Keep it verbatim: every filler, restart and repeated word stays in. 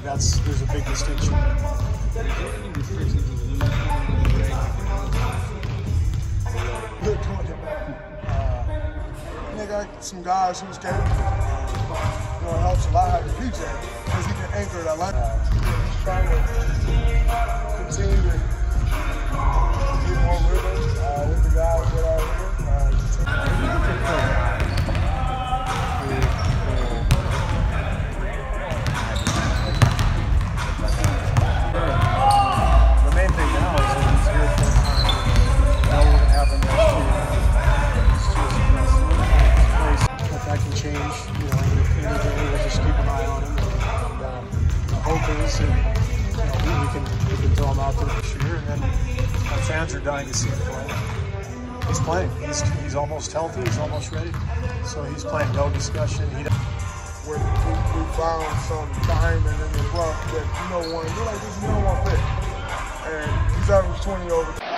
think that's there's a big distinction. Good content, man. Uh, nigga, some guys who's game. You know, it helps a lot having D J because he can anchor that line. Uh, trying to continue to get more rhythm uh, with the guys that are here. Dying to see him play. He's playing. He's, he's almost healthy. He's almost ready. So he's playing. No discussion. He we, we, we found some diamond in the rough that you know one. You're like, this is no one pick, and he's averaged twenty over.